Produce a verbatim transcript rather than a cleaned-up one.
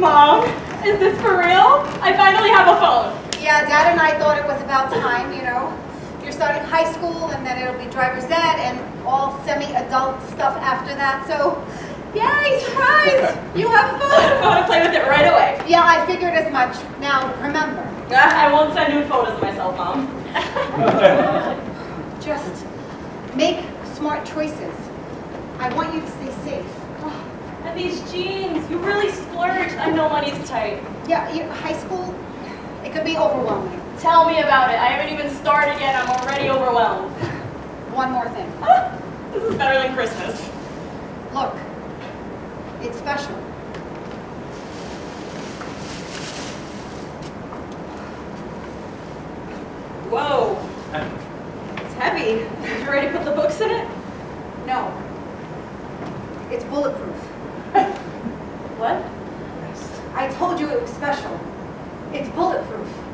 Mom, is this for real? I finally have a phone. Yeah, Dad and I thought it was about time, you know. You're starting high school, and then it'll be driver's ed and all semi-adult stuff after that, so yay, surprise! You have a phone. I want to play with it right away. Yeah, I figured as much. Now, remember. I won't send you photos of myself, Mom. Just make smart choices. I want you to stay safe. And these jeans, you really splurged. I know money's tight. Yeah, you know, high school, it could be overwhelming. Tell me about it. I haven't even started yet. I'm already overwhelmed. One more thing. Ah, this is better than Christmas. Look, it's special. Whoa. It's heavy. Did you already put the books in it? No. It's bulletproof. What? I told you it was special. It's bulletproof.